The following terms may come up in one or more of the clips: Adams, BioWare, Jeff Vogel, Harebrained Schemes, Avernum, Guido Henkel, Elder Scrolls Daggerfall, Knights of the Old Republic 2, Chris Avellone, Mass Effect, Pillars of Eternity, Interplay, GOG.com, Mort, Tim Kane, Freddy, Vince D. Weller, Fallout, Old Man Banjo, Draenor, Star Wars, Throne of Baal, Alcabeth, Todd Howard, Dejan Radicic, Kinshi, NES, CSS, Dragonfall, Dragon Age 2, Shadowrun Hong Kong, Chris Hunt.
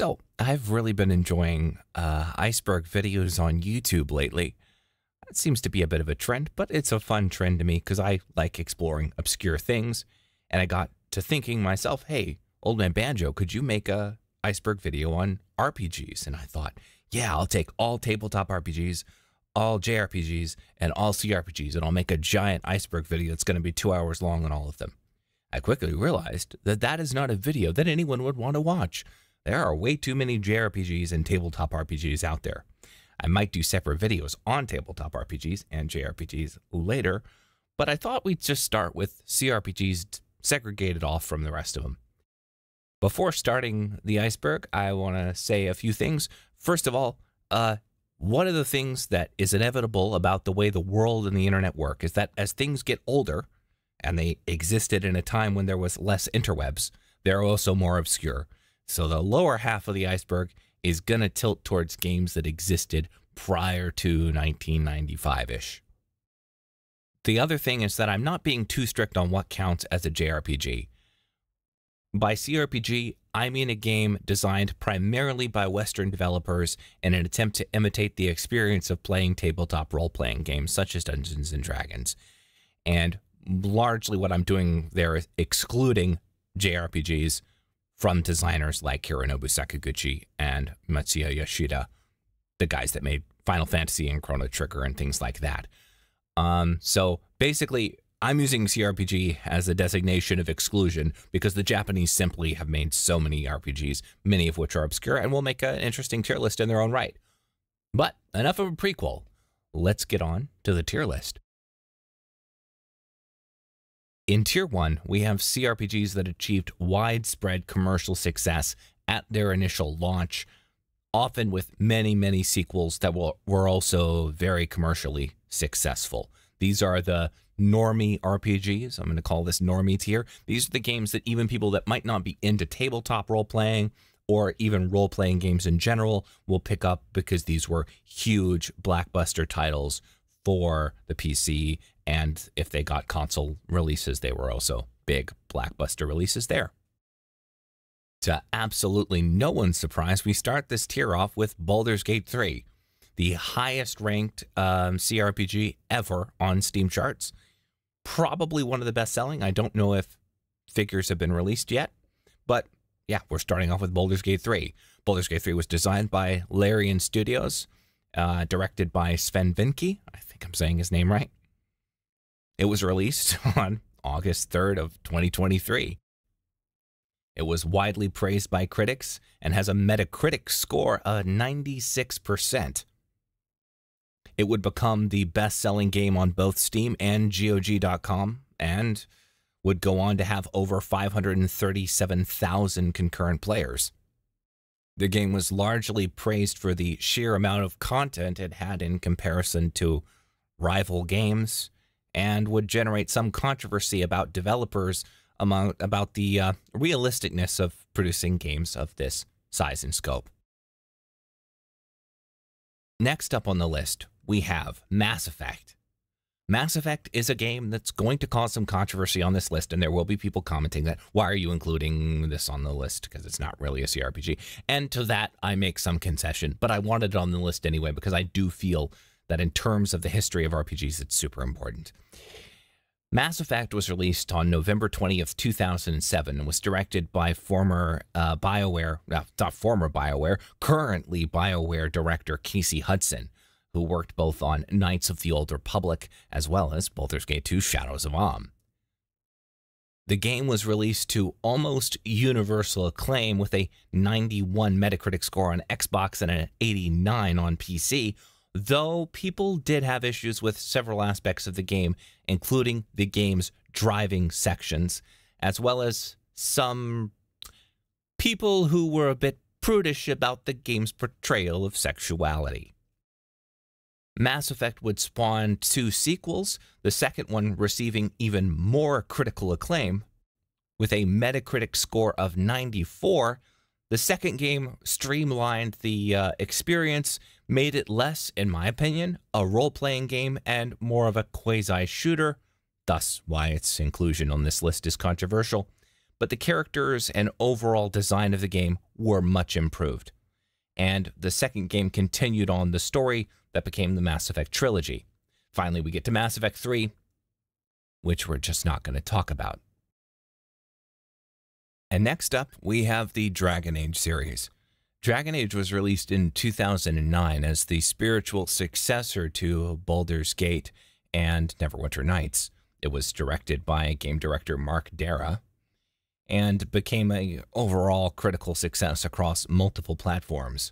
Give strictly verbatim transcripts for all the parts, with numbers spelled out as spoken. So I've really been enjoying uh, iceberg videos on YouTube lately. That seems to be a bit of a trend, but it's a fun trend to me because I like exploring obscure things. And I got to thinking myself, hey, Old Man Banjo, could you make a iceberg video on R P Gs? And I thought, yeah, I'll take all tabletop R P Gs, all J R P Gs, and all C R P Gs, and I'll make a giant iceberg video that's going to be two hours long on all of them. I quickly realized that that is not a video that anyone would want to watch. There are way too many J R P Gs and tabletop R P Gs out there. I might do separate videos on tabletop R P Gs and J R P Gs later, but I thought we'd just start with C R P Gs segregated off from the rest of them. Before starting the iceberg, I want to say a few things. First of all, uh, one of the things that is inevitable about the way the world and the internet work is that as things get older, and they existed in a time when there was less interwebs, they're also more obscure. So the lower half of the iceberg is going to tilt towards games that existed prior to nineteen ninety-five-ish. The other thing is that I'm not being too strict on what counts as a J R P G. By C R P G, I mean a game designed primarily by Western developers in an attempt to imitate the experience of playing tabletop role-playing games such as Dungeons and Dragons. And largely what I'm doing there is excluding J R P Gs from designers like Hironobu Sakaguchi and Matsuya Yoshida, the guys that made Final Fantasy and Chrono Trigger and things like that. Um, so basically, I'm using C R P G as a designation of exclusion because the Japanese simply have made so many R P Gs, many of which are obscure, and will make an interesting tier list in their own right. But enough of a prequel. Let's get on to the tier list. In Tier one, we have C R P Gs that achieved widespread commercial success at their initial launch, often with many, many sequels that were also very commercially successful. These are the normie R P Gs. I'm going to call this normie tier. These are the games that even people that might not be into tabletop role-playing or even role-playing games in general will pick up because these were huge blockbuster titles for the P C, and if they got console releases, they were also big blockbuster releases there. To absolutely no one's surprise, we start this tier off with Baldur's Gate three, the highest ranked um, C R P G ever on Steam charts. Probably one of the best selling. I don't know if figures have been released yet, but yeah, we're starting off with Baldur's Gate three. Baldur's Gate three was designed by Larian Studios, uh, directed by Sven Vinke. I think I'm saying his name right. It was released on August third of twenty twenty-three. It was widely praised by critics and has a Metacritic score of ninety-six percent. It would become the best-selling game on both Steam and G O G dot com and would go on to have over five hundred thirty-seven thousand concurrent players. The game was largely praised for the sheer amount of content it had in comparison to rival games, and would generate some controversy about developers among, about the uh, realisticness of producing games of this size and scope. Next up on the list, we have Mass Effect. Mass Effect is a game that's going to cause some controversy on this list, and there will be people commenting that, why are you including this on the list? Because it's not really a C R P G. And to that, I make some concession, but I wanted it on the list anyway because I do feel that in terms of the history of R P Gs, it's super important. Mass Effect was released on November twentieth, two thousand seven, and was directed by former uh, BioWare, uh, not former BioWare, currently BioWare director Casey Hudson, who worked both on Knights of the Old Republic as well as Baldur's Gate two Shadows of Amn. The game was released to almost universal acclaim with a ninety-one Metacritic score on Xbox and an eighty-nine on P C, though people did have issues with several aspects of the game, including the game's driving sections, as well as some people who were a bit prudish about the game's portrayal of sexuality. Mass Effect would spawn two sequels, the second one receiving even more critical acclaim. With a Metacritic score of ninety-four, the second game streamlined the uh, experience, made it less, in my opinion, a role-playing game and more of a quasi-shooter, thus why its inclusion on this list is controversial. but the characters and overall design of the game were much improved. And the second game continued on the story that became the Mass Effect trilogy. Finally, we get to Mass Effect three, which we're just not going to talk about. And next up, we have the Dragon Age series. Dragon Age was released in two thousand nine as the spiritual successor to Baldur's Gate and Neverwinter Nights. It was directed by game director Mark Darra and became an overall critical success across multiple platforms.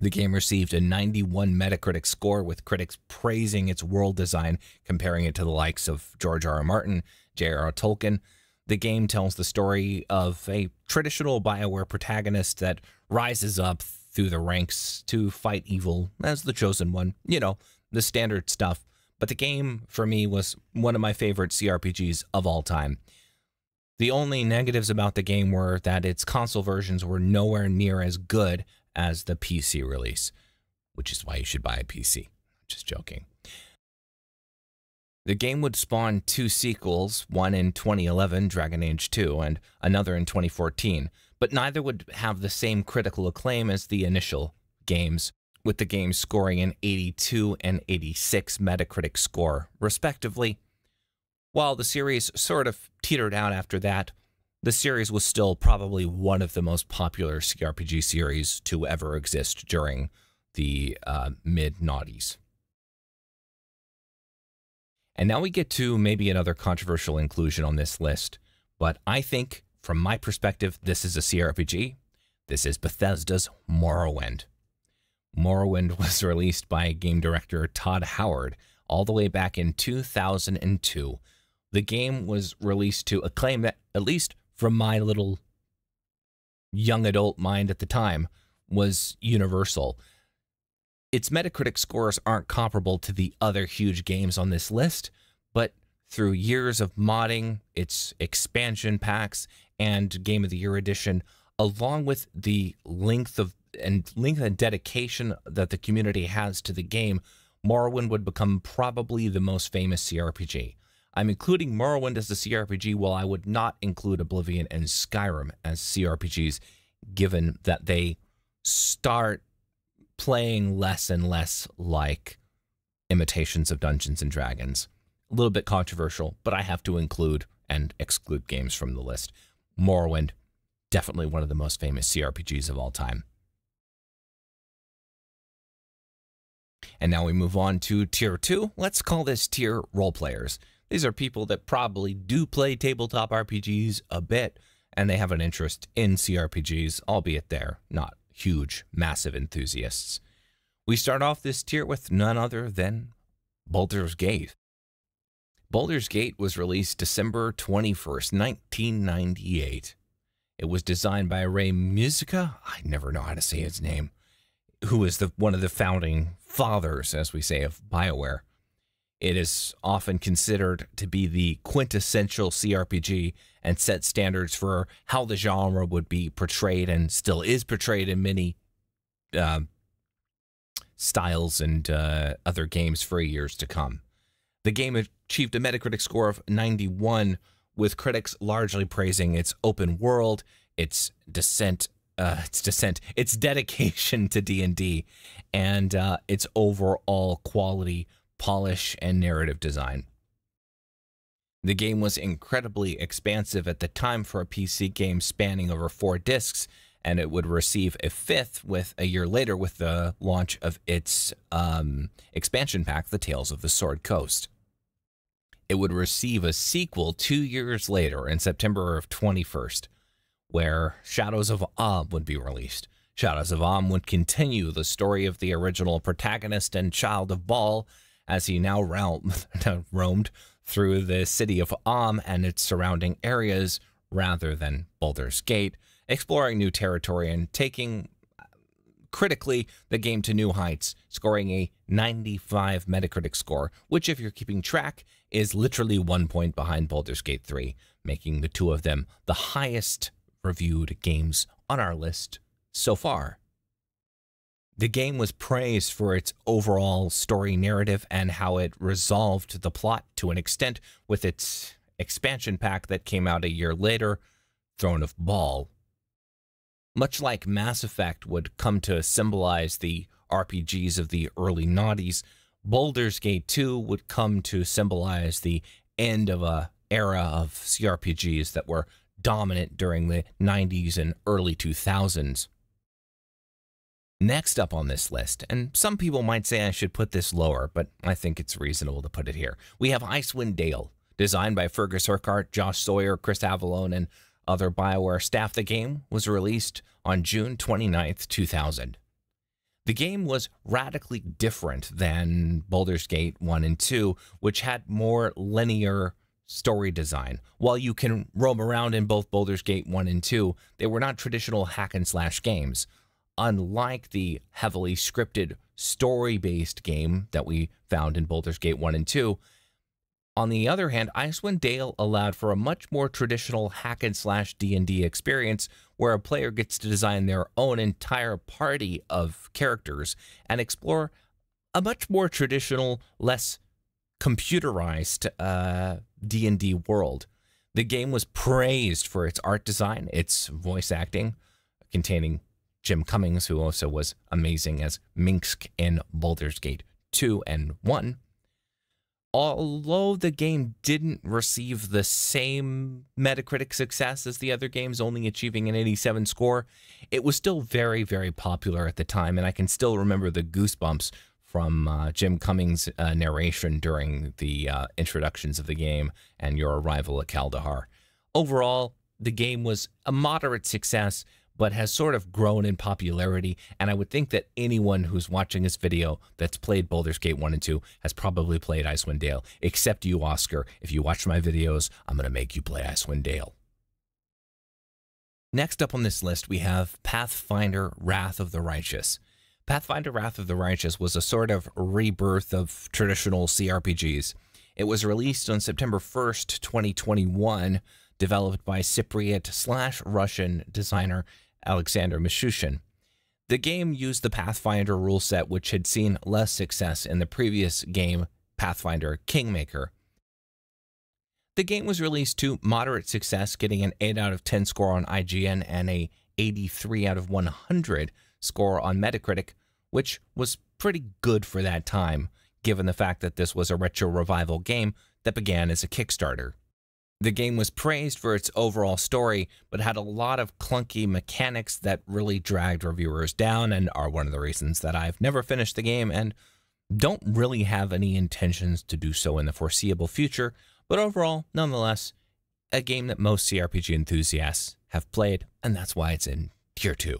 The game received a ninety-one Metacritic score, with critics praising its world design, comparing it to the likes of George R R. Martin, J R R. Tolkien. The game tells the story of a traditional BioWare protagonist that rises up through the ranks to fight evil as the chosen one, you know, the standard stuff. But the game, for me, was one of my favorite C R P Gs of all time. The only negatives about the game were that its console versions were nowhere near as good as the P C release, which is why you should buy a P C. Just joking. The game would spawn two sequels, one in twenty eleven, Dragon Age two, and another in twenty fourteen, but neither would have the same critical acclaim as the initial games, with the game scoring an eighty-two and eighty-six Metacritic score, respectively. While the series sort of teetered out after that, the series was still probably one of the most popular C R P G series to ever exist during the uh, mid-noughties. And now we get to maybe another controversial inclusion on this list, but I think, from my perspective, this is a C R P G. This is Bethesda's Morrowind. Morrowind was released by game director Todd Howard all the way back in two thousand two. The game was released to acclaim that, at least from my little young adult mind at the time, was universal. Its Metacritic scores aren't comparable to the other huge games on this list, but through years of modding, its expansion packs, and Game of the Year edition, along with the length of and length and dedication that the community has to the game, Morrowind would become probably the most famous C R P G. I'm including Morrowind as a C R P G, while I would not include Oblivion and Skyrim as C R P Gs, given that they start playing less and less like imitations of Dungeons and Dragons. A little bit controversial, but I have to include and exclude games from the list. Morrowind, definitely one of the most famous C R P Gs of all time. And now we move on to tier two. Let's call this tier role players. These are people that probably do play tabletop R P Gs a bit, and they have an interest in C R P Gs, albeit they're not huge, massive enthusiasts. We start off this tier with none other than Baldur's Gate. Baldur's Gate was released December twenty-first, nineteen ninety-eight. It was designed by Ray Muzyka, I never know how to say his name, who is the, one of the founding fathers, as we say, of BioWare. It is often considered to be the quintessential C R P G and set standards for how the genre would be portrayed, and still is portrayed in many uh, styles and uh, other games for years to come. The game achieved a Metacritic score of ninety-one, with critics largely praising its open world, its descent Uh, its descent, its dedication to D and D, and uh, its overall quality, polish, and narrative design. The game was incredibly expansive at the time for a P C game, spanning over four discs, and it would receive a fifth with a year later with the launch of its um, expansion pack, The Tales of the Sword Coast. It would receive a sequel two years later in September of twenty-first. Where Shadows of Amn would be released. Shadows of Amn would continue the story of the original protagonist and child of Baal, as he now roamed through the city of Amn and its surrounding areas, rather than Baldur's Gate, exploring new territory and taking, critically, the game to new heights, scoring a ninety-five Metacritic score, which, if you're keeping track, is literally one point behind Baldur's Gate three, making the two of them the highest reviewed games on our list so far. The game was praised for its overall story narrative and how it resolved the plot to an extent with its expansion pack that came out a year later, Throne of Baal. Much like Mass Effect would come to symbolize the R P Gs of the early noughties, Baldur's Gate two would come to symbolize the end of a era of C R P Gs that were dominant during the nineties and early two thousands. Next up on this list, and some people might say I should put this lower, but I think it's reasonable to put it here, we have Icewind Dale, designed by Fergus Urquhart, Josh Sawyer, Chris Avellone, and other BioWare staff. The game was released on June twenty-ninth, two thousand. The game was radically different than Baldur's Gate one and two, which had more linear story design. While you can roam around in both Baldur's Gate one and two, they were not traditional hack and slash games. Unlike the heavily scripted story-based game that we found in Baldur's Gate one and two, on the other hand, Icewind Dale allowed for a much more traditional hack and slash D and D experience where a player gets to design their own entire party of characters and explore a much more traditional, less computerized uh, D and D world. The game was praised for its art design, its voice acting, containing Jim Cummings, who also was amazing as Minsk in Baldur's Gate two and one. Although the game didn't receive the same Metacritic success as the other games, only achieving an eighty-seven score, it was still very, very popular at the time, and I can still remember the goosebumps from uh, Jim Cummings' uh, narration during the uh, introductions of the game and your arrival at Kaldahar. Overall, the game was a moderate success, but has sort of grown in popularity, and I would think that anyone who's watching this video that's played Baldur's Gate one and two has probably played Icewind Dale, except you, Oscar. If you watch my videos, I'm going to make you play Icewind Dale. Next up on this list, we have Pathfinder Wrath of the Righteous. Pathfinder Wrath of the Righteous was a sort of rebirth of traditional C R P Gs. It was released on September first, twenty twenty-one, developed by Cypriot-slash-Russian designer Alexander Mishushin. The game used the Pathfinder rule set, which had seen less success in the previous game, Pathfinder Kingmaker. The game was released to moderate success, getting an eight out of ten score on I G N and a eighty-three out of one hundred score on Metacritic, which was pretty good for that time, given the fact that this was a retro revival game that began as a Kickstarter. The game was praised for its overall story, but had a lot of clunky mechanics that really dragged reviewers down and are one of the reasons that I've never finished the game and don't really have any intentions to do so in the foreseeable future, but overall, nonetheless, a game that most C R P G enthusiasts have played, and that's why it's in Tier two.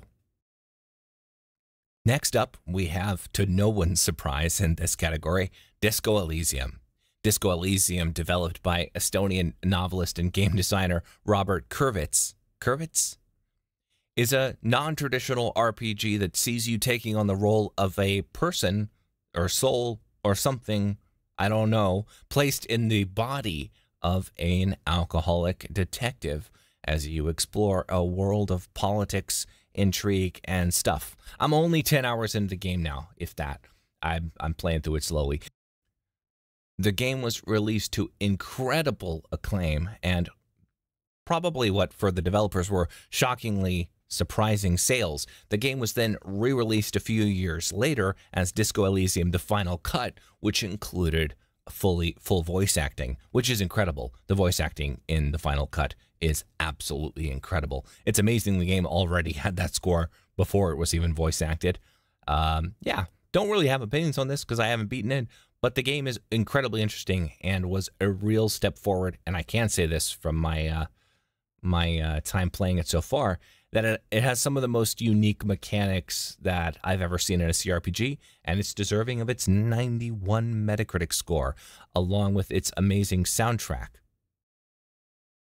Next up, we have, to no one's surprise in this category, Disco Elysium. Disco Elysium, developed by Estonian novelist and game designer Robert Kurvitz, Kurvitz is a non-traditional R P G that sees you taking on the role of a person or soul or something, I don't know, placed in the body of an alcoholic detective as you explore a world of politics, intrigue, and stuff. I'm only ten hours into the game now, if that. I'm, I'm playing through it slowly. The game was released to incredible acclaim and probably what for the developers were shockingly surprising sales. The game was then re-released a few years later as Disco Elysium: The Final Cut, which included fully full voice acting, which is incredible. The voice acting in the Final Cut is absolutely incredible. It's amazing the game already had that score before it was even voice acted. Um, yeah, don't really have opinions on this because I haven't beaten it. But the game is incredibly interesting and was a real step forward, and I can say this from my uh, my uh, time playing it so far, that it, it has some of the most unique mechanics that I've ever seen in a C R P G, and it's deserving of its ninety-one Metacritic score, along with its amazing soundtrack.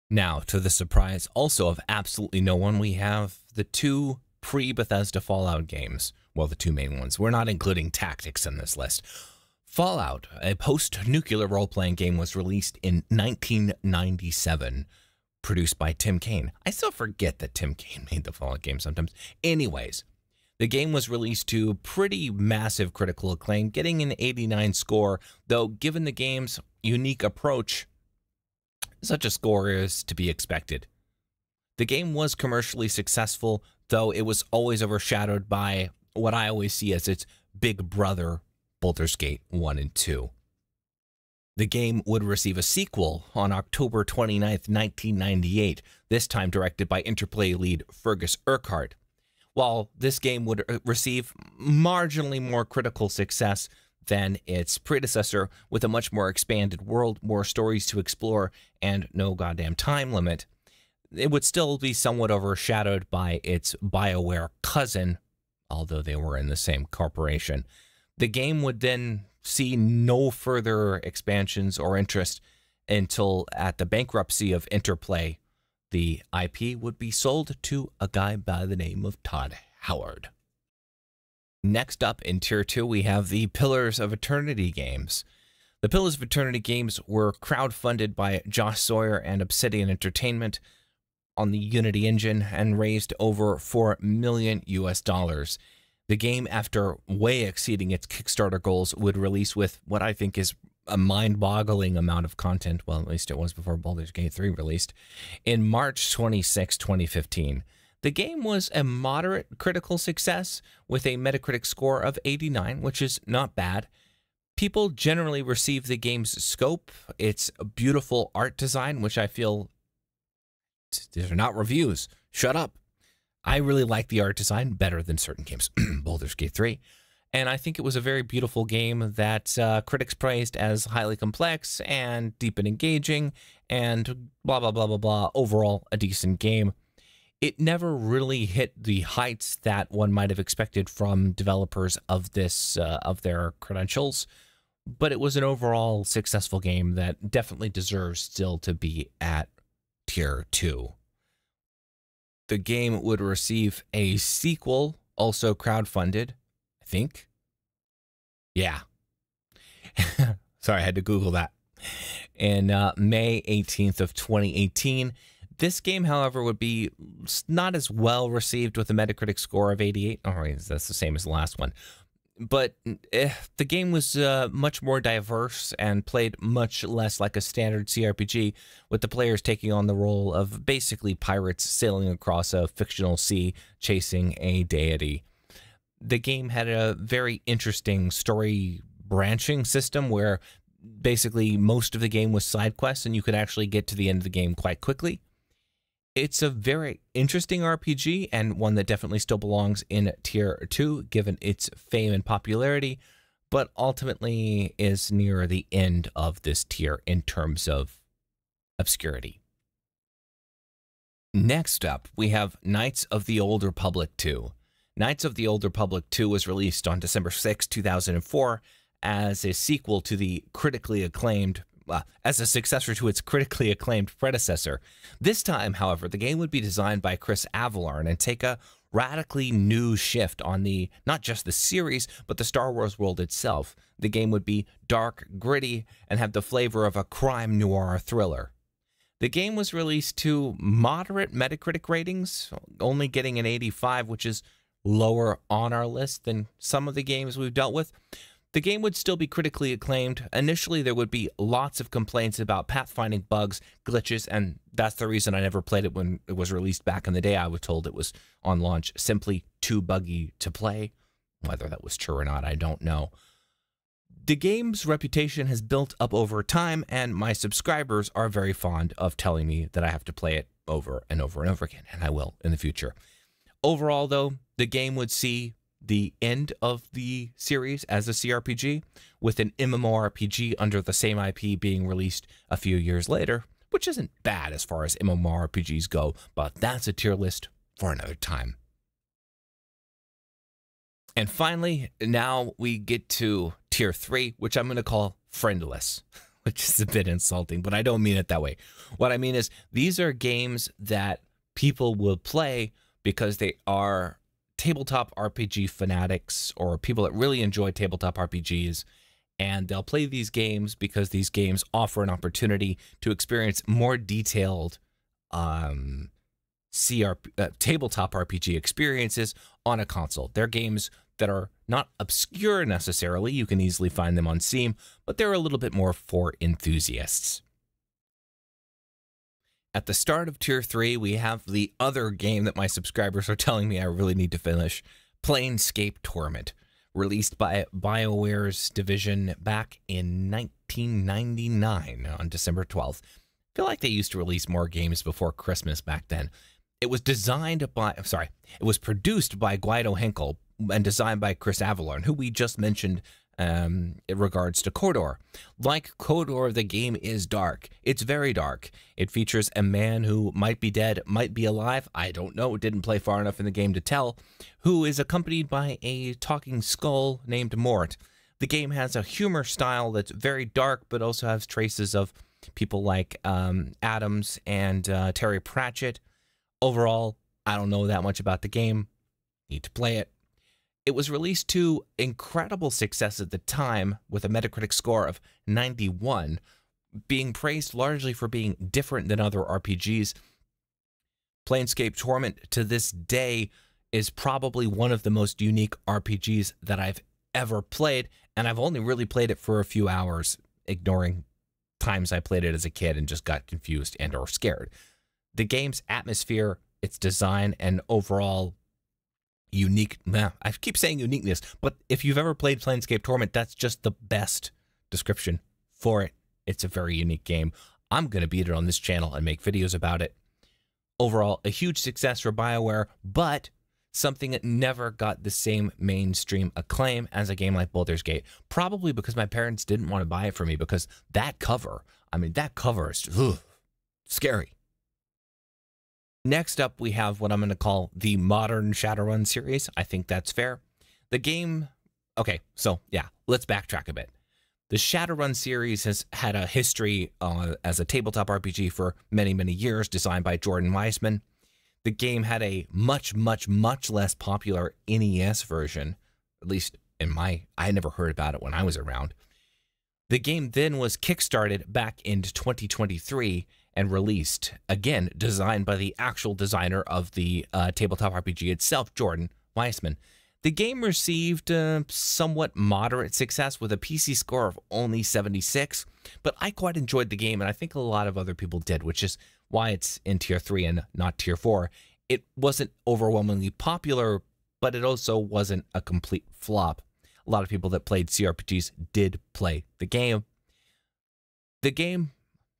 Now, to the surprise also of absolutely no one, we have the two pre-Bethesda Fallout games. Well, the two main ones. We're not including Tactics in this list. Fallout, a post-nuclear role-playing game, was released in nineteen ninety-seven, produced by Tim Kane. I still forget that Tim Kane made the Fallout game sometimes. Anyways, the game was released to pretty massive critical acclaim, getting an eighty-nine score, though given the game's unique approach, Such a score is to be expected. The game was commercially successful, though it was always overshadowed by what I always see as its big brother, Baldur's Gate one and two. The game would receive a sequel on October twenty-ninth, nineteen ninety-eight, this time directed by Interplay lead Fergus Urquhart. While this game would receive marginally more critical success than its predecessor, with a much more expanded world, more stories to explore, and no goddamn time limit, it would still be somewhat overshadowed by its BioWare cousin, although they were in the same corporation. The game would then see no further expansions or interest until, at the bankruptcy of Interplay, the I P would be sold to a guy by the name of Todd Howard. Next up in Tier two, we have the Pillars of Eternity games. The Pillars of Eternity games were crowdfunded by Josh Sawyer and Obsidian Entertainment on the Unity engine and raised over four million U S dollars. The game, after way exceeding its Kickstarter goals, would release with what I think is a mind-boggling amount of content, well, at least it was before Baldur's Gate three released, in March twenty-sixth, twenty fifteen. The game was a moderate critical success with a Metacritic score of eighty-nine, which is not bad. People generally received the game's scope, its beautiful art design, which I feel, these are not reviews, shut up. I really like the art design better than certain games, Baldur's Gate three. And I think it was a very beautiful game that uh, critics praised as highly complex and deep and engaging and blah, blah, blah, blah, blah. Overall, a decent game. It never really hit the heights that one might have expected from developers of this, uh, of their credentials, but it was an overall successful game that definitely deserves still to be at Tier two. The game would receive a sequel, also crowdfunded, think? Yeah. Sorry, I had to Google that. In uh, May eighteenth of twenty eighteen, this game, however, would be not as well received with a Metacritic score of eighty-eight. Oh, that's the same as the last one. But eh, the game was uh, much more diverse and played much less like a standard C R P G, with the players taking on the role of basically pirates sailing across a fictional sea chasing a deity. The game had a very interesting story branching system where basically most of the game was side quests and you could actually get to the end of the game quite quickly. It's a very interesting R P G and one that definitely still belongs in Tier two given its fame and popularity, but ultimately is near the end of this tier in terms of obscurity. Next up, we have Knights of the Old Republic two. Knights of the Old Republic two was released on December sixth, two thousand four as a sequel to the critically acclaimed, well, as a successor to its critically acclaimed predecessor. This time, however, the game would be designed by Chris Avellone and take a radically new shift on the, not just the series, but the Star Wars world itself. The game would be dark, gritty, and have the flavor of a crime noir thriller. The game was released to moderate Metacritic ratings, only getting an eighty-five, which is lower on our list than some of the games we've dealt with. The game would still be critically acclaimed. Initially, there would be lots of complaints about pathfinding bugs, glitches, and that's the reason I never played it when it was released back in the day. I was told it was on launch simply too buggy to play. Whether that was true or not, I don't know. The game's reputation has built up over time, and my subscribers are very fond of telling me that I have to play it over and over and over again, and I will in the future. Overall, though, the game would see the end of the series as a C R P G, with an MMORPG under the same I P being released a few years later, which isn't bad as far as MMORPGs go, but that's a tier list for another time. And finally, now we get to Tier three, which I'm going to call Friendless, which is a bit insulting, but I don't mean it that way. What I mean is these are games that people will play because they are tabletop R P G fanatics or people that really enjoy tabletop R P Gs, and they'll play these games because these games offer an opportunity to experience more detailed um, C R P, uh, tabletop R P G experiences on a console. They're games that are not obscure necessarily. You can easily find them on Steam, but they're a little bit more for enthusiasts. At the start of Tier three, we have the other game that my subscribers are telling me I really need to finish, Planescape Torment, released by BioWare's division back in nineteen ninety-nine on December twelfth. I feel like they used to release more games before Christmas back then. It was designed by, I'm sorry, it was produced by Guido Henkel and designed by Chris Avellone, who we just mentioned um, in regards to Kodor. Like Kodor, the game is dark. It's very dark. It features a man who might be dead, might be alive, I don't know, didn't play far enough in the game to tell, who is accompanied by a talking skull named Mort. The game has a humor style that's very dark, but also has traces of people like um, Adams and uh, Terry Pratchett. Overall, I don't know that much about the game. Need to play it. It was released to incredible success at the time, with a Metacritic score of ninety-one, being praised largely for being different than other R P Gs. Planescape Torment, to this day, is probably one of the most unique R P Gs that I've ever played, and I've only really played it for a few hours, ignoring times I played it as a kid and just got confused and or scared. The game's atmosphere, its design, and overall unique, I keep saying uniqueness, but if you've ever played Planescape Torment, that's just the best description for it. It's a very unique game. I'm going to beat it on this channel and make videos about it. Overall, a huge success for BioWare, but something that never got the same mainstream acclaim as a game like Baldur's Gate, probably because my parents didn't want to buy it for me, because that cover, I mean, that cover is ugh, scary. Next up, we have what I'm going to call the modern Shadowrun series. I think that's fair. The game, okay, so yeah, let's backtrack a bit. The Shadowrun series has had a history uh, as a tabletop R P G for many, many years, designed by Jordan Weissman. The game had a much, much, much less popular N E S version, at least in my, I never heard about it when I was around. The game then was kickstarted back in twenty twenty-three and released, again, designed by the actual designer of the uh, tabletop R P G itself, Jordan Weissman. The game received uh, somewhat moderate success with a P C score of only seventy-six, but I quite enjoyed the game, and I think a lot of other people did, which is why it's in Tier three and not Tier four. It wasn't overwhelmingly popular, but it also wasn't a complete flop. A lot of people that played C R P Gs did play the game. The game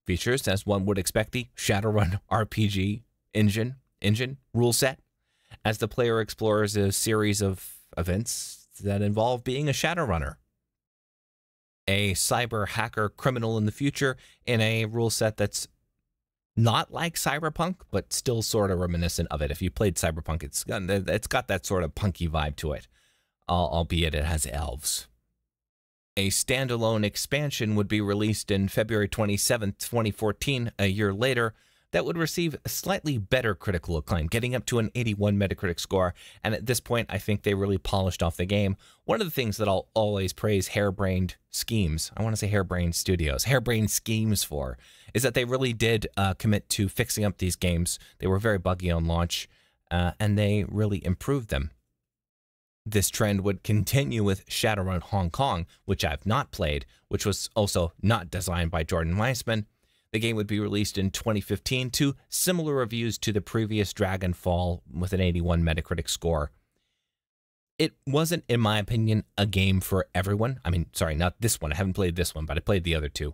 features, as one would expect, the Shadowrun R P G engine, engine rule set, as the player explores a series of events that involve being a Shadowrunner, a cyber hacker criminal in the future, in a rule set that's not like Cyberpunk, but still sort of reminiscent of it. If you played Cyberpunk, it's got, it's got that sort of punky vibe to it, albeit it has elves. A standalone expansion would be released in February twenty-seventh, twenty fourteen, a year later, that would receive a slightly better critical acclaim, getting up to an eighty-one Metacritic score, and at this point, I think they really polished off the game. One of the things that I'll always praise Harebrained Schemes, I want to say Harebrained Studios, Harebrained Schemes for, is that they really did uh, commit to fixing up these games. They were very buggy on launch, uh, and they really improved them. This trend would continue with Shadowrun Hong Kong, which I've not played, which was also not designed by Jordan Weissman. The game would be released in twenty fifteen to similar reviews to the previous Dragonfall, with an eighty-one Metacritic score. It wasn't, in my opinion, a game for everyone. I mean, sorry, not this one. I haven't played this one, but I played the other two.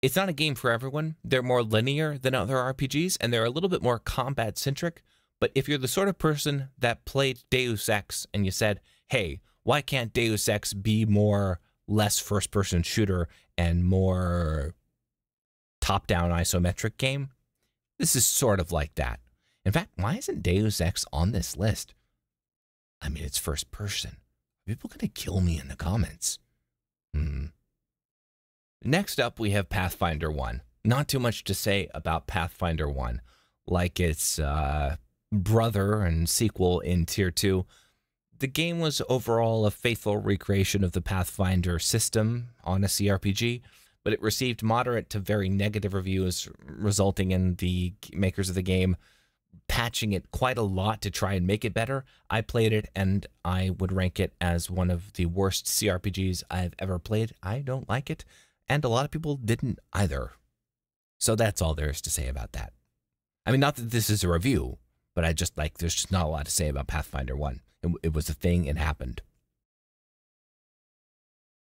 It's not a game for everyone. They're more linear than other R P Gs, and they're a little bit more combat-centric. But if you're the sort of person that played Deus Ex and you said, hey, why can't Deus Ex be more less first-person shooter and more top-down isometric game? This is sort of like that. In fact, why isn't Deus Ex on this list? I mean, it's first-person. People are going to kill me in the comments. Hmm. Next up, we have Pathfinder one. Not too much to say about Pathfinder one. Like its uh, brother and sequel in Tier two. The game was overall a faithful recreation of the Pathfinder system on a C R P G, but it received moderate to very negative reviews, resulting in the makers of the game patching it quite a lot to try and make it better. I played it, and I would rank it as one of the worst C R P Gs I've ever played. I don't like it, and a lot of people didn't either. So that's all there is to say about that. I mean, not that this is a review, but I just, like, there's just not a lot to say about Pathfinder one. It, it was a thing, it happened.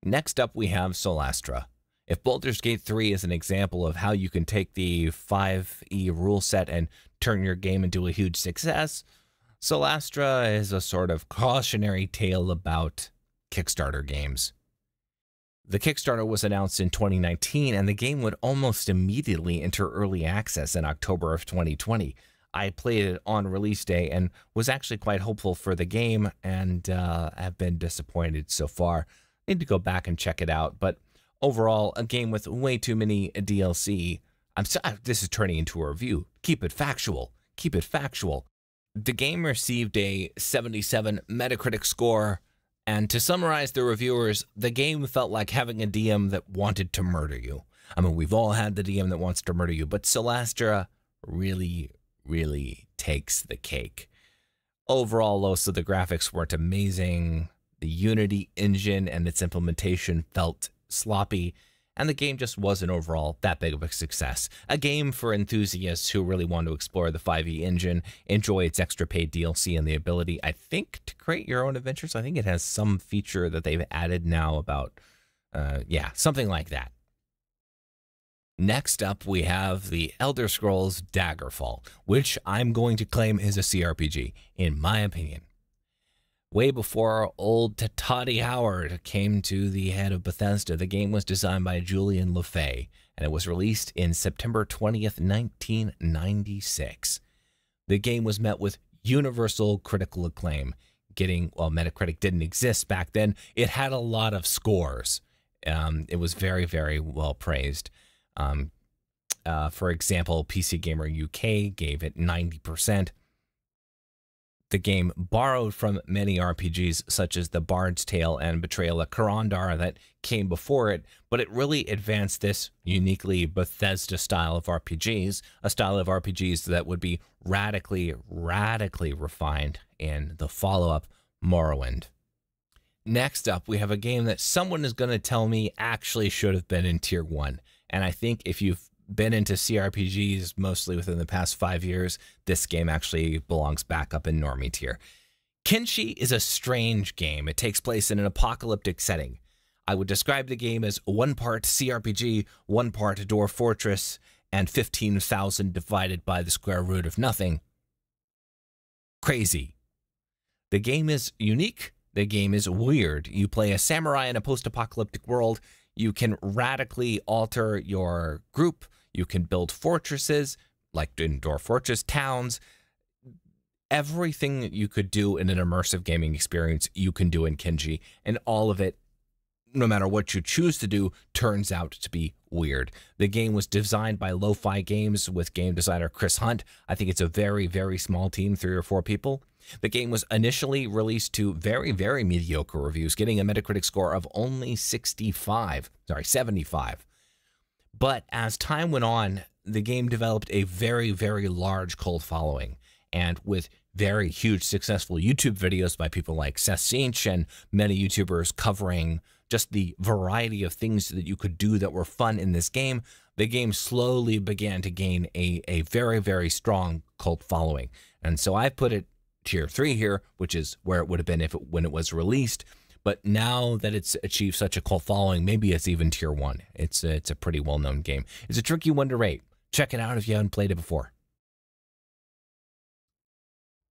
Next up, we have Solasthra. If Baldur's Gate three is an example of how you can take the five E rule set and turn your game into a huge success, Solasthra is a sort of cautionary tale about Kickstarter games. The Kickstarter was announced in twenty nineteen, and the game would almost immediately enter early access in October of twenty twenty. I played it on release day and was actually quite hopeful for the game, and uh, have been disappointed so far. I need to go back and check it out, but overall, a game with way too many D L C. I'm so, this is turning into a review. Keep it factual. Keep it factual. The game received a seventy-seven Metacritic score, and to summarize the reviewers, the game felt like having a D M that wanted to murder you. I mean, we've all had the D M that wants to murder you, but Solasthra really, really takes the cake. Overall, though, so the graphics weren't amazing. The Unity engine and its implementation felt sloppy, and the game just wasn't overall that big of a success. A game for enthusiasts who really want to explore the five E engine, enjoy its extra paid D L C and the ability, I think, to create your own adventures. I think it has some feature that they've added now about, uh, yeah, something like that. Next up, we have The Elder Scrolls Daggerfall, which I'm going to claim is a C R P G, in my opinion. Way before old Todd Howard came to the head of Bethesda, the game was designed by Julian Le Fay, and it was released in September twentieth, nineteen ninety-six. The game was met with universal critical acclaim, getting, well, Metacritic didn't exist back then. It had a lot of scores. Um, it was very, very well praised. Um, uh, for example, P C Gamer U K gave it ninety percent. The game borrowed from many R P Gs such as The Bard's Tale and Betrayal at Kurandar that came before it, but it really advanced this uniquely Bethesda style of R P Gs, a style of R P Gs that would be radically, radically refined in the follow-up Morrowind. Next up, we have a game that someone is going to tell me actually should have been in Tier one, and I think if you've been into C R P Gs mostly within the past five years, this game actually belongs back up in Normie tier. Kinshi is a strange game. It takes place in an apocalyptic setting. I would describe the game as one part C R P G, one part Dwarf Fortress, and fifteen thousand divided by the square root of nothing. Crazy. The game is unique. The game is weird. You play a samurai in a post-apocalyptic world. You can radically alter your group. You can build fortresses, like indoor fortress towns. Everything that you could do in an immersive gaming experience, you can do in Kinji. And all of it, no matter what you choose to do, turns out to be weird. The game was designed by Lo-Fi Games with game designer Chris Hunt. I think it's a very, very small team, three or four people. The game was initially released to very, very mediocre reviews, getting a Metacritic score of only sixty-five, sorry, seventy-five. But as time went on, the game developed a very, very large cult following, and with very huge successful YouTube videos by people like Seth Sinch and many YouTubers covering just the variety of things that you could do that were fun in this game, the game slowly began to gain a, a very, very strong cult following. And so I put it tier three here, which is where it would have been if it, when it was released, but now that it's achieved such a cult following, maybe it's even tier one. It's a, it's a pretty well-known game. It's a tricky one to rate. Check it out if you haven't played it before.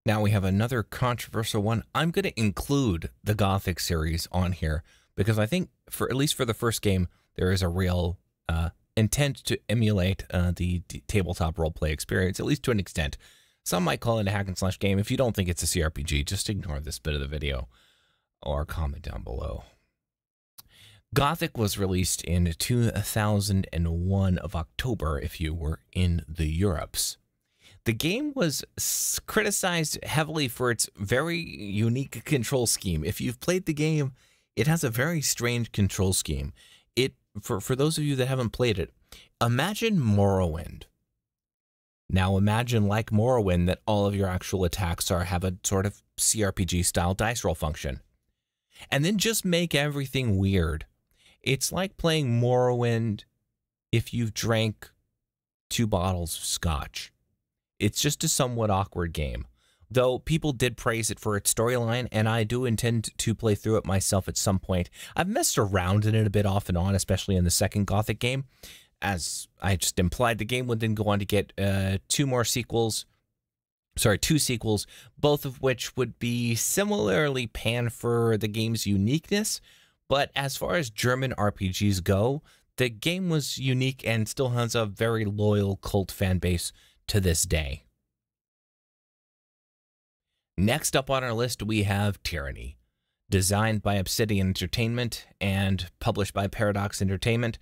Now we have another controversial one. I'm going to include the Gothic series on here because I think, for at least for the first game, there is a real uh, intent to emulate uh, the tabletop roleplay experience, at least to an extent. Some might call it a hack and slash game. If you don't think it's a C R P G, just ignore this bit of the video or comment down below. Gothic was released in two thousand one of October if you were in the Europes. The game was criticized heavily for its very unique control scheme. If you've played the game, it has a very strange control scheme. It, for, for those of you that haven't played it, imagine Morrowind. Now imagine, like Morrowind, that all of your actual attacks are have a sort of C R P G-style dice roll function. And then just make everything weird. It's like playing Morrowind if you've drank two bottles of scotch. It's just a somewhat awkward game, though people did praise it for its storyline, and I do intend to play through it myself at some point. I've messed around in it a bit off and on, especially in the second Gothic game. As I just implied, the game would then go on to get uh, two more sequels. Sorry, two sequels, both of which would be similarly panned for the game's uniqueness. But as far as German R P Gs go, the game was unique and still has a very loyal cult fan base to this day. Next up on our list, we have Tyranny. Designed by Obsidian Entertainment and published by Paradox Entertainment.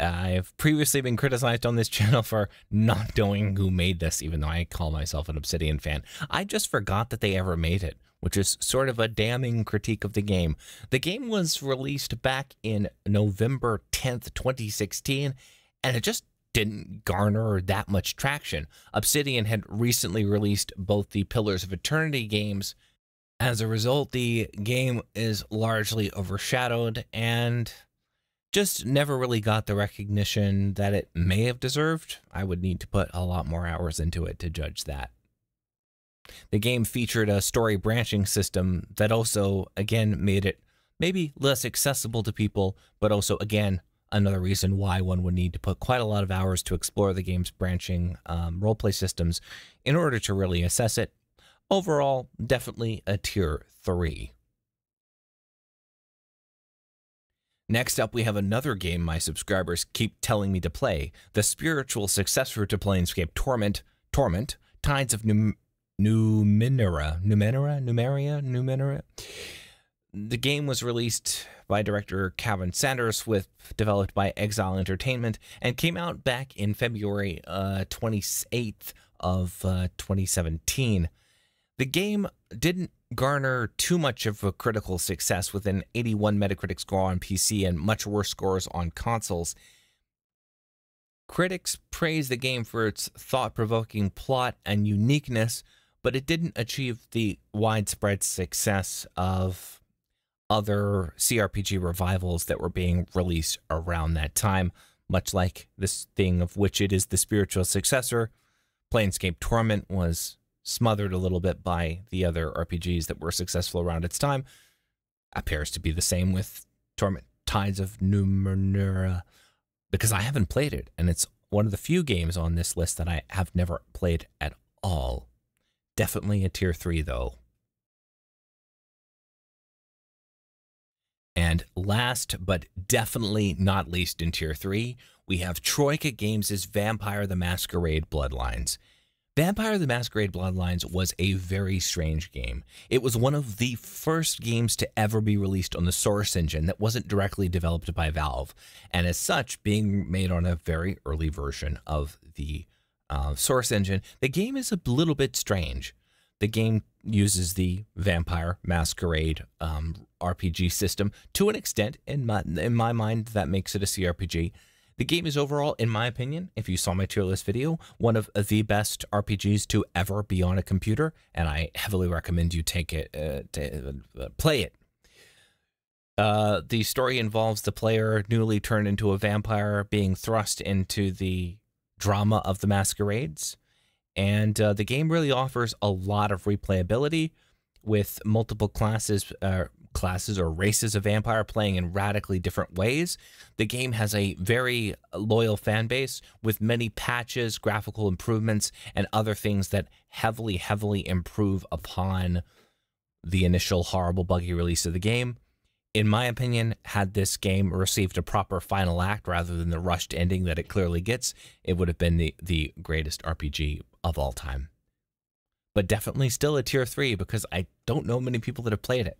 I've previously been criticized on this channel for not knowing who made this, even though I call myself an Obsidian fan. I just forgot that they ever made it, which is sort of a damning critique of the game. The game was released back in November tenth, twenty sixteen, and it just didn't garner that much traction. Obsidian had recently released both the Pillars of Eternity games. As a result, the game is largely overshadowed and just never really got the recognition that it may have deserved. I would need to put a lot more hours into it to judge that. The game featured a story branching system that also, again, made it maybe less accessible to people, but also, again, another reason why one would need to put quite a lot of hours to explore the game's branching um, roleplay systems in order to really assess it. Overall, definitely a tier three. Next up, we have another game my subscribers keep telling me to play, the spiritual successor to Planescape Torment, Torment, Tides of Num Numenera, Numenera, Numeria, Numenera. The game was released by director Calvin Sanders, with developed by Exile Entertainment, and came out back in February uh, twenty-eighth of uh, twenty seventeen. The game didn't garner too much of a critical success, with an eighty-one Metacritic score on P C and much worse scores on consoles. Critics praised the game for its thought-provoking plot and uniqueness, but it didn't achieve the widespread success of other C R P G revivals that were being released around that time, much like this thing of which it is the spiritual successor. Planescape Torment was smothered a little bit by the other R P Gs that were successful around its time. Appears to be the same with Torment Tides of Numenera, because I haven't played it, and it's one of the few games on this list that I have never played at all. Definitely a tier three, though. And last, but definitely not least in Tier three, we have Troika Games' Vampire the Masquerade Bloodlines. Vampire the Masquerade Bloodlines was a very strange game. It was one of the first games to ever be released on the Source engine that wasn't directly developed by Valve, and as such, being made on a very early version of the uh, Source engine. The game is a little bit strange. The game uses the Vampire Masquerade um, R P G system to an extent. In my, in my mind, that makes it a C R P G. The game is overall, in my opinion, if you saw my tier list video, one of the best R P Gs to ever be on a computer, and I heavily recommend you take it, uh, to, uh, play it. Uh, the story involves the player newly turned into a vampire being thrust into the drama of the masquerades. And uh, the game really offers a lot of replayability, with multiple classes, uh, classes or races of vampire playing in radically different ways. The game has a very loyal fan base, with many patches, graphical improvements, and other things that heavily, heavily improve upon the initial horrible, buggy release of the game. In my opinion, had this game received a proper final act rather than the rushed ending that it clearly gets, it would have been the, the greatest R P G of all time. But definitely still a tier three, because I don't know many people that have played it.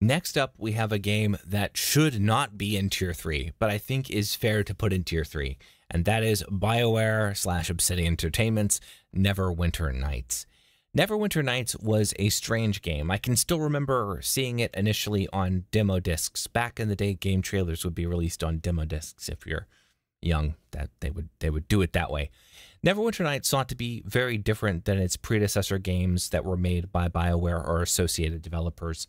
Next up, we have a game that should not be in tier three, but I think is fair to put in tier three, and that is BioWare slash Obsidian Entertainment's Neverwinter Nights. Neverwinter Nights was a strange game. I can still remember seeing it initially on demo discs. Back in the day, game trailers would be released on demo discs. If you're young, that they would they would do it that way. Neverwinter Nights sought to be very different than its predecessor games that were made by BioWare or associated developers.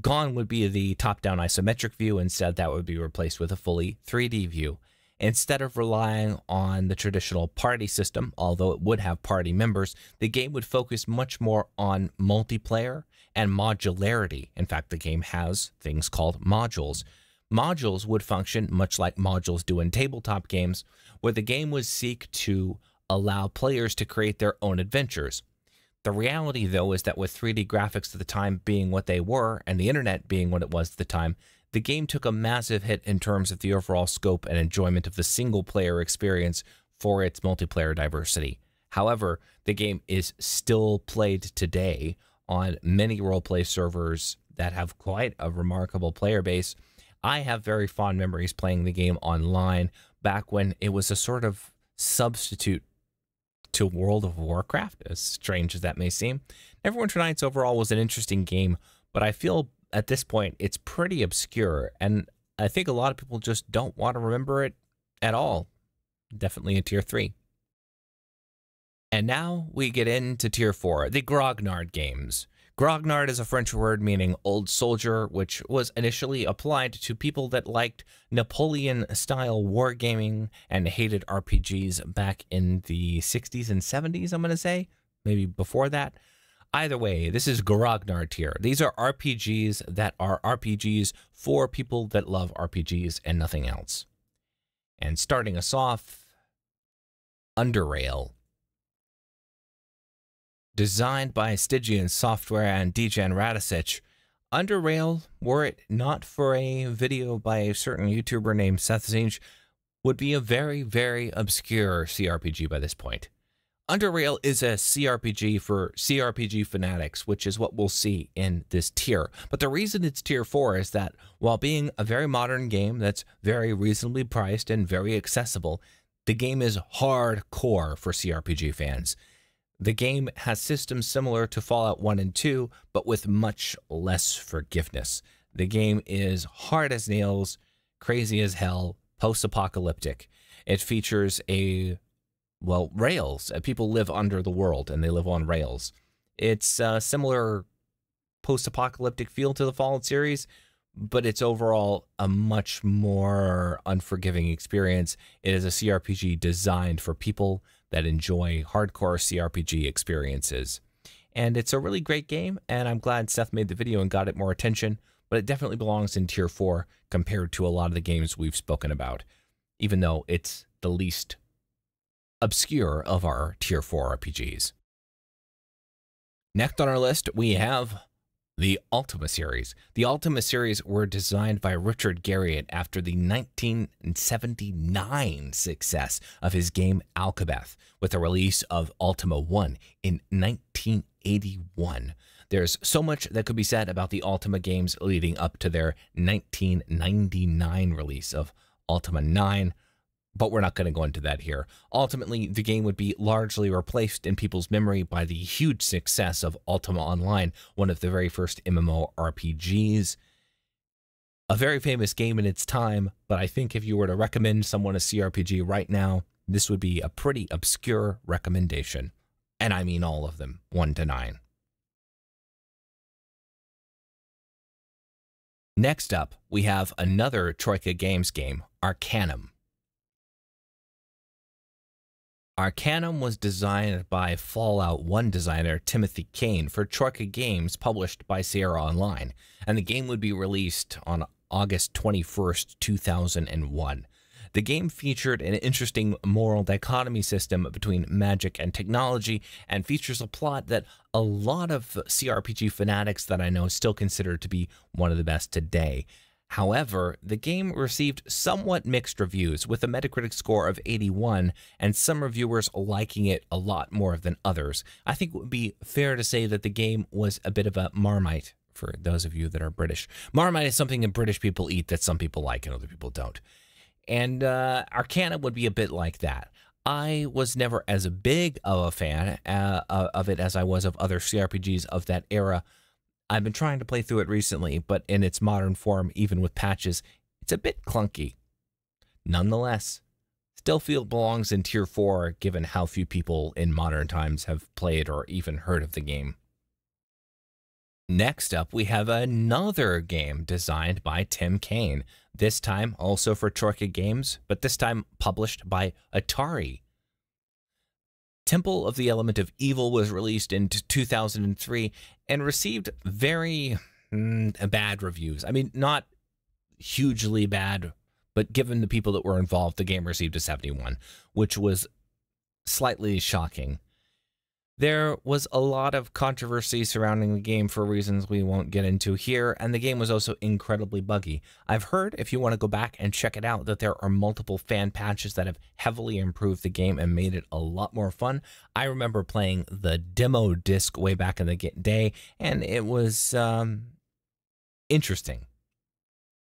Gone would be the top-down isometric view. Instead, that would be replaced with a fully three D view. Instead of relying on the traditional party system, although it would have party members, the game would focus much more on multiplayer and modularity. In fact, the game has things called modules. Modules would function much like modules do in tabletop games, where the game would seek to allow players to create their own adventures. The reality, though, is that with three D graphics at the time being what they were and the internet being what it was at the time, the game took a massive hit in terms of the overall scope and enjoyment of the single-player experience for its multiplayer diversity. However, the game is still played today on many roleplay servers that have quite a remarkable player base. I have very fond memories playing the game online back when it was a sort of substitute to World of Warcraft, as strange as that may seem. Neverwinter Nights overall was an interesting game, but I feel at this point it's pretty obscure, and I think a lot of people just don't want to remember it at all. Definitely a tier three. And now we get into tier four, the Grognard games. Grognard is a French word meaning old soldier, which was initially applied to people that liked Napoleon-style wargaming and hated R P Gs back in the sixties and seventies, I'm going to say. Maybe before that. Either way, this is Grognard tier. These are R P Gs that are R P Gs for people that love R P Gs and nothing else. And starting us off, Underrail. Designed by Stygian Software and Dejan Radicic, Underrail, were it not for a video by a certain YouTuber named Seth Zinge, would be a very, very obscure C R P G by this point. Underrail is a C R P G for C R P G fanatics, which is what we'll see in this tier. But the reason it's tier four is that while being a very modern game that's very reasonably priced and very accessible, the game is hardcore for C R P G fans. The game has systems similar to Fallout one and two, but with much less forgiveness. The game is hard as nails, crazy as hell, post-apocalyptic. It features a, well, rails. People live under the world, and they live on rails. It's a similar post-apocalyptic feel to the Fallout series, but it's overall a much more unforgiving experience. It is a C R P G designed for people that enjoy hardcore C R P G experiences. And it's a really great game, and I'm glad Seth made the video and got it more attention, but it definitely belongs in tier four compared to a lot of the games we've spoken about, even though it's the least obscure of our tier four R P Gs. Next on our list, we have the Ultima series. The Ultima series were designed by Richard Garriott after the nineteen seventy-nine success of his game Alcabeth, with the release of Ultima one in nineteen eighty-one. There's so much that could be said about the Ultima games leading up to their nineteen ninety-nine release of Ultima nine, but we're not going to go into that here. Ultimately, the game would be largely replaced in people's memory by the huge success of Ultima Online, one of the very first MMORPGs. A very famous game in its time, but I think if you were to recommend someone a C R P G right now, this would be a pretty obscure recommendation. And I mean all of them, one to nine. Next up, we have another Troika Games game, Arcanum. Arcanum was designed by Fallout one designer Timothy Kane for Troika Games, published by Sierra Online, and the game would be released on August twenty-first, two thousand one. The game featured an interesting moral dichotomy system between magic and technology, and features a plot that a lot of C R P G fanatics that I know still consider to be one of the best today. However, the game received somewhat mixed reviews, with a Metacritic score of eighty-one and some reviewers liking it a lot more than others. I think it would be fair to say that the game was a bit of a marmite, for those of you that are British. Marmite is something that British people eat that some people like and other people don't. And uh, Arcanum would be a bit like that. I was never as big of a fan uh, of it as I was of other C R P Gs of that era. I've been trying to play through it recently, but in its modern form, even with patches, it's a bit clunky. Nonetheless, still feel it belongs in tier four, given how few people in modern times have played or even heard of the game. Next up, we have another game designed by Tim Kane, this time also for Troika Games, but this time published by Atari. Temple of the Element of Evil was released in two thousand three and received very mm, bad reviews. I mean, not hugely bad, but given the people that were involved, the game received a seventy-one, which was slightly shocking. There was a lot of controversy surrounding the game for reasons we won't get into here, and the game was also incredibly buggy. I've heard, if you want to go back and check it out, that there are multiple fan patches that have heavily improved the game and made it a lot more fun. I remember playing the demo disc way back in the day, and it was um, interesting.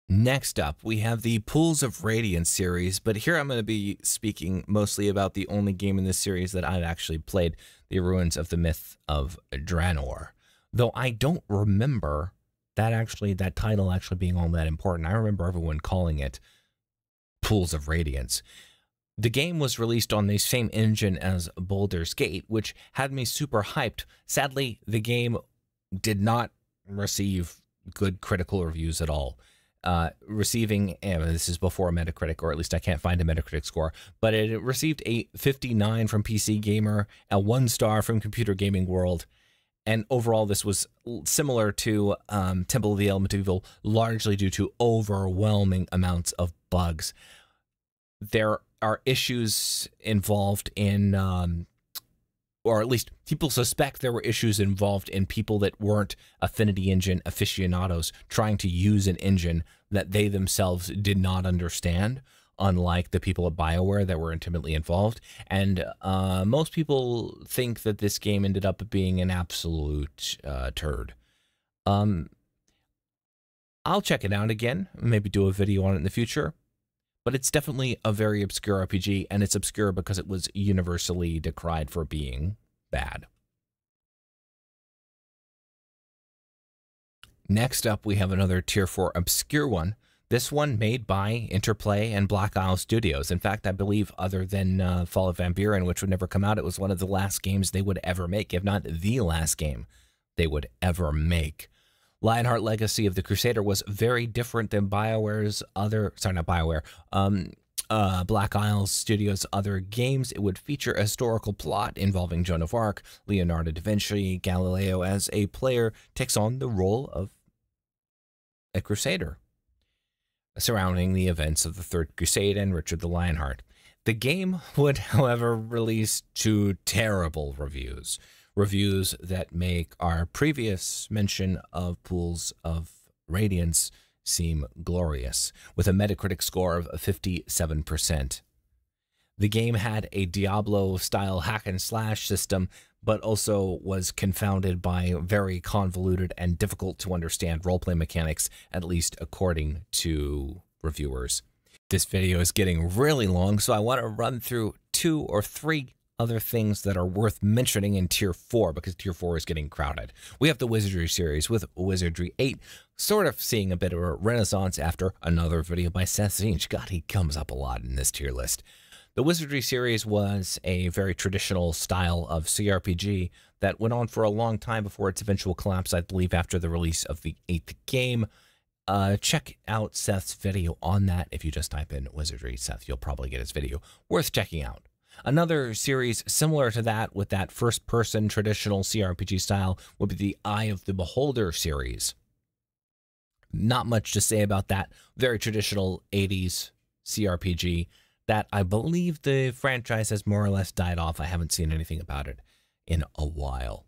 Next up, we have the Pools of Radiance series, but here I'm going to be speaking mostly about the only game in this series that I've actually played, The Ruins of the Myth of Draenor. Though I don't remember that actually that title actually being all that important. I remember everyone calling it Pools of Radiance. The game was released on the same engine as Baldur's Gate, which had me super hyped. Sadly, the game did not receive good critical reviews at all. Uh, receiving, and this is before Metacritic, or at least I can't find a Metacritic score, but it received a fifty-nine from P C Gamer, a one star from Computer Gaming World, and overall this was similar to um, Temple of the Element of Evil, largely due to overwhelming amounts of bugs. There are issues involved in, um, or at least people suspect there were issues involved in people that weren't Affinity Engine aficionados trying to use an engine that they themselves did not understand, unlike the people at BioWare that were intimately involved. And uh, most people think that this game ended up being an absolute uh, turd. Um, I'll check it out again, maybe do a video on it in the future. But it's definitely a very obscure R P G, and it's obscure because it was universally decried for being bad. Next up, we have another Tier four obscure one. This one made by Interplay and Black Isle Studios. In fact, I believe other than uh, Fall of Van Buren, which would never come out, it was one of the last games they would ever make, if not the last game they would ever make. Lionheart Legacy of the Crusader was very different than BioWare's other, sorry, not BioWare, um, uh, Black Isle Studios' other games. It would feature a historical plot involving Joan of Arc, Leonardo da Vinci, Galileo as a player takes on the role of a crusader surrounding the events of the Third Crusade and Richard the Lionheart. The game would, however, release two terrible reviews. Reviews that make our previous mention of Pools of Radiance seem glorious, with a Metacritic score of fifty-seven percent. The game had a Diablo-style hack-and-slash system, but also was confounded by very convoluted and difficult-to-understand roleplay mechanics, at least according to reviewers. This video is getting really long, so I want to run through two or three other things that are worth mentioning in Tier four, because Tier four is getting crowded. We have the Wizardry series with Wizardry eight, sort of seeing a bit of a renaissance after another video by Seth Zinch. God, he comes up a lot in this tier list. The Wizardry series was a very traditional style of C R P G that went on for a long time before its eventual collapse, I believe, after the release of the eighth game. Uh, check out Seth's video on that. If you just type in Wizardry, Seth, you'll probably get his video. Worth checking out. Another series similar to that with that first-person traditional C R P G style would be the Eye of the Beholder series. Not much to say about that. Very traditional eighties C R P G that I believe the franchise has more or less died off. I haven't seen anything about it in a while.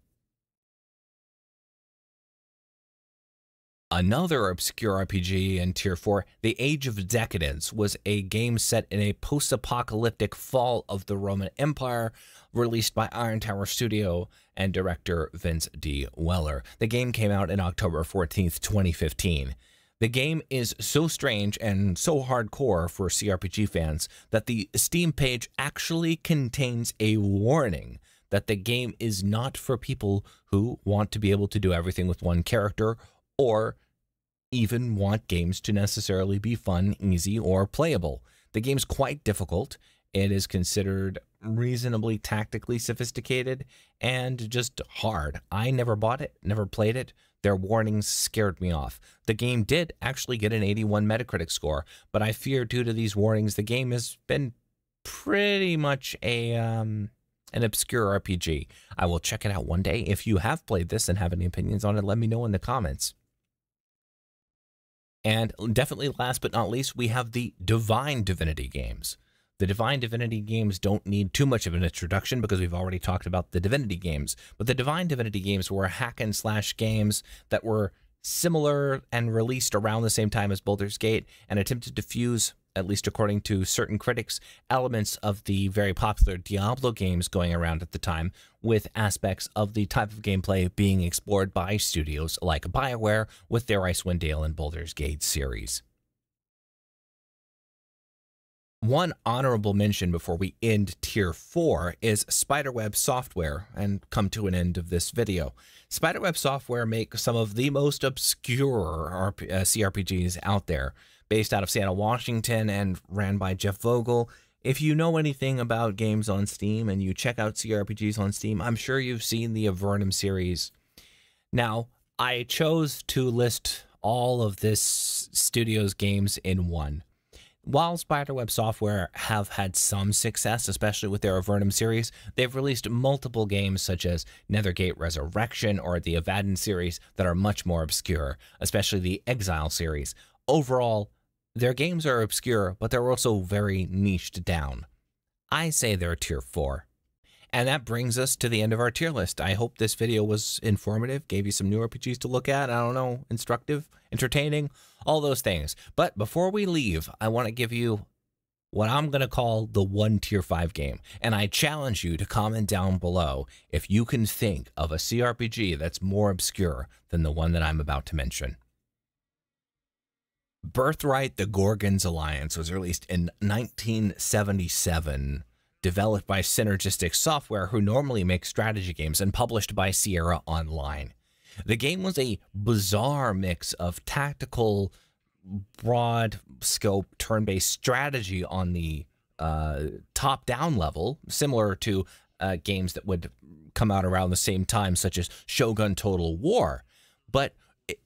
Another obscure R P G in Tier four, The Age of Decadence, was a game set in a post-apocalyptic fall of the Roman Empire, released by Iron Tower Studio and director Vince D. Weller. The game came out on October fourteenth, twenty fifteen. The game is so strange and so hardcore for C R P G fans that the Steam page actually contains a warning that the game is not for people who want to be able to do everything with one character or even want games to necessarily be fun, easy, or playable. The game's quite difficult. It is considered reasonably tactically sophisticated and just hard. I never bought it, never played it, Their warnings scared me off. The game did actually get an eighty-one Metacritic score, but I fear due to these warnings, the game has been pretty much a um, an obscure R P G. I will check it out one day. If you have played this and have any opinions on it, let me know in the comments. And definitely last but not least, we have the Divine Divinity games. The Divine Divinity games don't need too much of an introduction because we've already talked about the Divinity games. But the Divine Divinity games were hack and slash games that were similar and released around the same time as Baldur's Gate and attempted to fuse, at least according to certain critics, elements of the very popular Diablo games going around at the time with aspects of the type of gameplay being explored by studios like BioWare with their Icewind Dale and Baldur's Gate series. One honorable mention before we end Tier four is Spiderweb Software, and come to an end of this video. Spiderweb Software make some of the most obscure C R P Gs out there, based out of Seattle, Washington, and ran by Jeff Vogel. If you know anything about games on Steam and you check out C R P Gs on Steam, I'm sure you've seen the Avernum series. Now, I chose to list all of this studio's games in one. While Spiderweb Software have had some success, especially with their Avernum series, they've released multiple games such as Nethergate Resurrection or the Avadin series that are much more obscure, especially the Exile series. Overall, their games are obscure, but they're also very niched down. I say they're Tier four. And that brings us to the end of our tier list. I hope this video was informative, gave you some new R P Gs to look at, I don't know, instructive, entertaining, all those things. But before we leave, I want to give you what I'm going to call the one tier five game. And I challenge you to comment down below if you can think of a C R P G that's more obscure than the one that I'm about to mention. Birthright: The Gorgon's Alliance was released in nineteen seventy-seven. Developed by Synergistic Software, who normally makes strategy games, and published by Sierra Online. The game was a bizarre mix of tactical, broad-scope, turn-based strategy on the uh, top-down level, similar to uh, games that would come out around the same time, such as Shogun Total War. But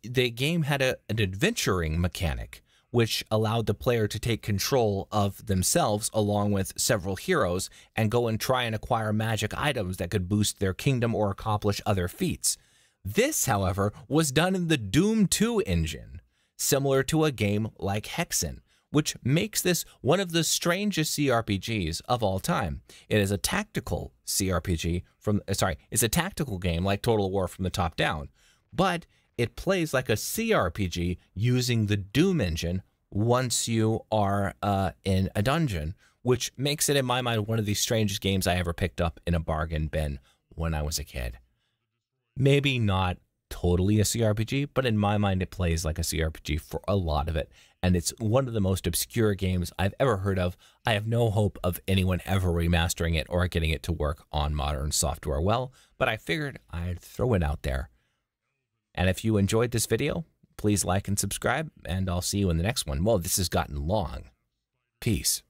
the game had a, an adventuring mechanic, which allowed the player to take control of themselves along with several heroes and go and try and acquire magic items that could boost their kingdom or accomplish other feats. This, however, was done in the Doom two engine, similar to a game like Hexen, which makes this one of the strangest C R P Gs of all time. It is a tactical C R P G from, sorry, it's a tactical game like Total War from the top down, but it plays like a C R P G using the Doom engine once you are uh, in a dungeon, which makes it, in my mind, one of the strangest games I ever picked up in a bargain bin when I was a kid. Maybe not totally a C R P G, but in my mind, it plays like a C R P G for a lot of it, and it's one of the most obscure games I've ever heard of. I have no hope of anyone ever remastering it or getting it to work on modern software well, but I figured I'd throw it out there. And if you enjoyed this video, please like and subscribe, and I'll see you in the next one. Well, this has gotten long. Peace.